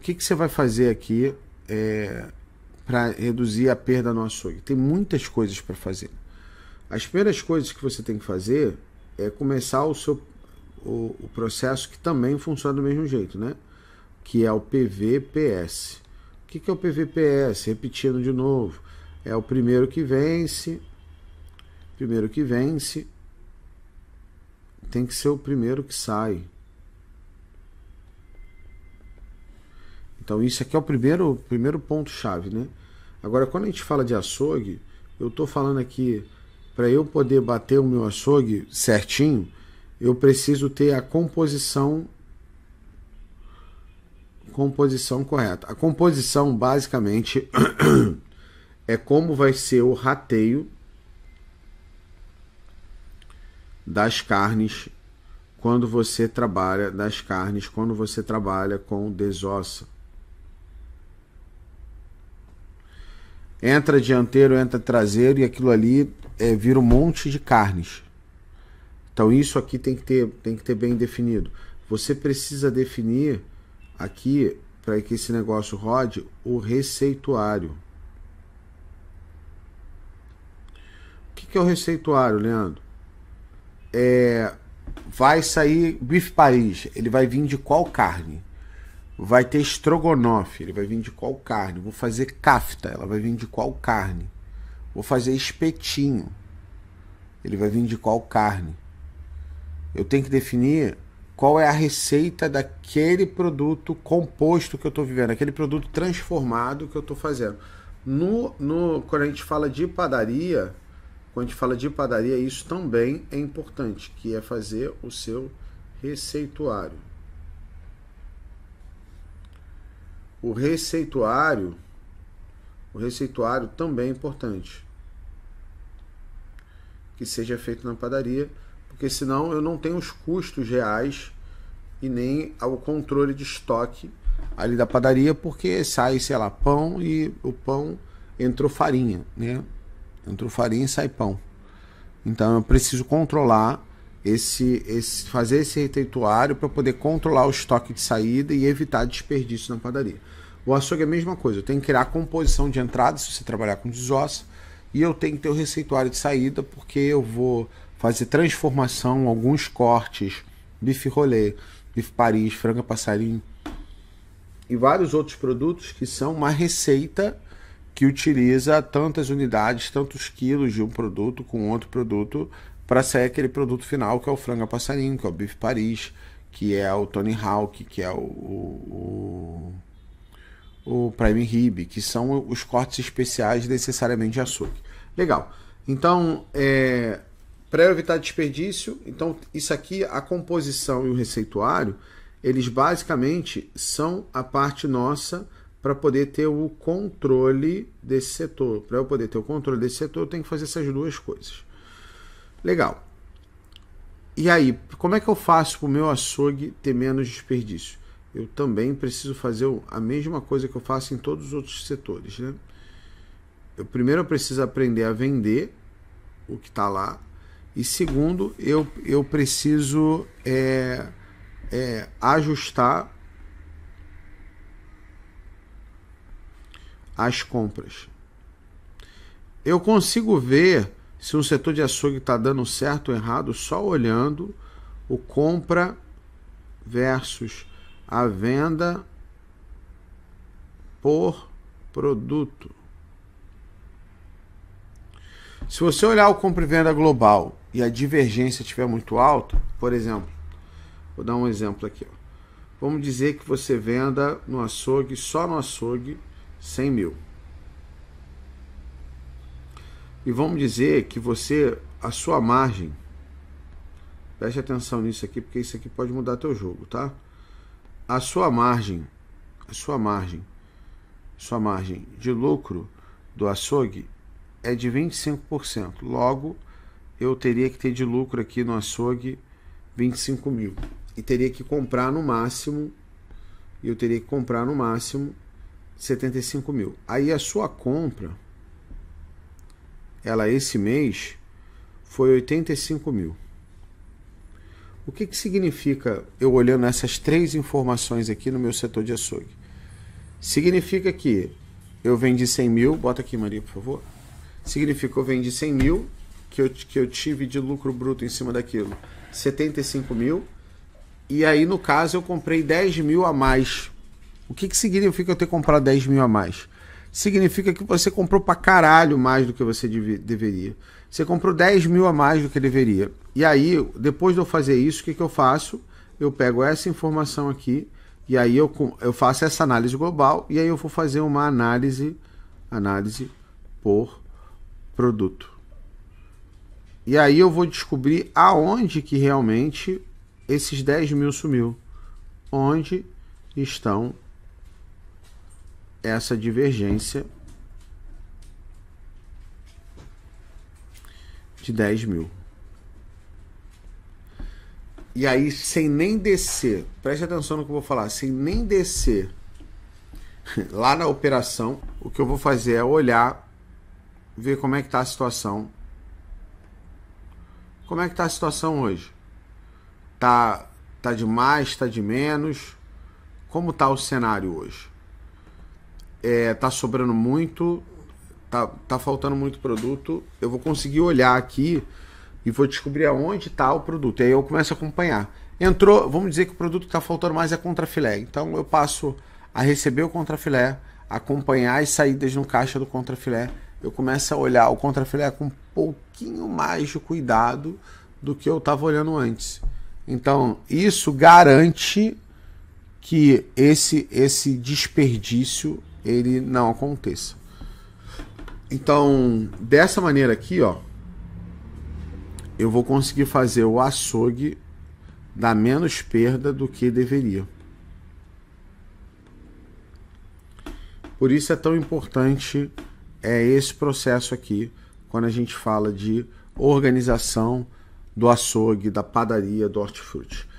que você vai fazer aqui para reduzir a perda no açougue? Tem muitas coisas para fazer. As primeiras coisas que você tem que fazer é começar o seu o processo que também funciona do mesmo jeito, né? Que é o PVPS. O que é o PVPS? Repetindo de novo, é o primeiro que vence. Primeiro que vence tem que ser o primeiro que sai. Então isso aqui é o primeiro ponto-chave, né? Agora, quando a gente fala de açougue, eu estou falando aqui, para eu poder bater o meu açougue certinho, eu preciso ter a composição correta. A composição, basicamente, é como vai ser o rateio das carnes quando você trabalha com desossa. Entra dianteiro, entra traseiro, e aquilo ali vira um monte de carnes. Então isso aqui tem que ter bem definido. Você precisa definir aqui, para que esse negócio rode, o receituário. O que é o receituário, Leandro? Vai sair bife Paris, ele vai vir de qual carne? Vai ter estrogonofe, ele vai vir de qual carne? Vou fazer kafta, ela vai vir de qual carne? Vou fazer espetinho, ele vai vir de qual carne? Eu tenho que definir qual é a receita daquele produto composto que eu estou vivendo, aquele produto transformado que eu estou fazendo. Quando a gente fala de padaria, isso também é importante, que é fazer o seu receituário. O receituário também é importante que seja feito na padaria, porque senão eu não tenho os custos reais e nem o controle de estoque ali da padaria, porque sai, sei lá, pão, e o pão entrou farinha, né? Entrou farinha e sai pão. Então eu preciso controlar fazer esse receituário para poder controlar o estoque de saída e evitar desperdício na padaria. O açougue é a mesma coisa, eu tenho que criar a composição de entrada se você trabalhar com desossa, e eu tenho que ter o receituário de saída, porque eu vou fazer transformação, alguns cortes, bife rolê, bife Paris, frango passarinho e vários outros produtos que são uma receita que utiliza tantas unidades, tantos quilos de um produto com outro produto, para sair aquele produto final que é o frango a passarinho, que é o bife Paris, que é o Tony Hawk, que é o Prime Rib, que são os cortes especiais necessariamente de açougue. Legal. Então, para evitar desperdício, então isso aqui, a composição e o receituário, eles basicamente são a parte nossa para poder ter o controle desse setor. Para eu poder ter o controle desse setor, eu tenho que fazer essas duas coisas. Legal. E aí, como é que eu faço para o meu açougue ter menos desperdício? Eu também preciso fazer a mesma coisa que eu faço em todos os outros setores, né? Primeiro, eu preciso aprender a vender o que está lá. E segundo, eu preciso ajustar as compras. Eu consigo ver se um setor de açougue está dando certo ou errado só olhando o compra versus a venda por produto. Se você olhar o compra e venda global e a divergência estiver muito alta, por exemplo, vou dar um exemplo aqui, ó. Vamos dizer que você venda no açougue, só no açougue, 100 mil. E vamos dizer que a sua margem, preste atenção nisso aqui, porque isso aqui pode mudar teu jogo, tá? A sua margem de lucro do açougue é de 25%. Logo, eu teria que ter de lucro aqui no açougue 25 mil. E teria que comprar no máximo, 75 mil. Aí a sua compra, esse mês foi 85 mil. O que significa eu olhando essas três informações aqui no meu setor de açougue? Significa que eu vendi 100 mil, bota aqui, Maria, por favor. Significa que eu vendi 100 mil, que eu tive de lucro bruto em cima daquilo, 75 mil. E aí, no caso, eu comprei 10 mil a mais. O que significa eu ter comprado 10 mil a mais? Significa que você comprou pra caralho mais do que você deveria. Você comprou 10 mil a mais do que deveria. E aí, depois de eu fazer isso, o que eu faço? Eu pego essa informação aqui e aí eu faço essa análise global e aí eu vou fazer uma análise por produto. E aí eu vou descobrir aonde que realmente esses 10 mil sumiu. Onde estão essa divergência de 10 mil. E aí, sem nem descer, preste atenção no que eu vou falar, sem nem descer lá na operação, o que eu vou fazer é olhar, ver como é que está a situação. Como é que está a situação hoje? Tá de mais, tá de menos? Como tá o cenário hoje? Tá sobrando muito, tá faltando muito produto. Eu vou conseguir olhar aqui e vou descobrir aonde está o produto. E aí eu começo a acompanhar. Entrou, vamos dizer que o produto que está faltando mais é contrafilé. Então eu passo a receber o contrafilé, acompanhar as saídas no caixa do contrafilé. Eu começo a olhar o contrafilé com um pouquinho mais de cuidado do que eu estava olhando antes. Então isso garante que esse desperdício ele não aconteça. Então dessa maneira aqui, ó, eu vou conseguir fazer o açougue dar menos perda do que deveria. Por isso é tão importante esse processo aqui, quando a gente fala de organização do açougue, da padaria, do hortifruti.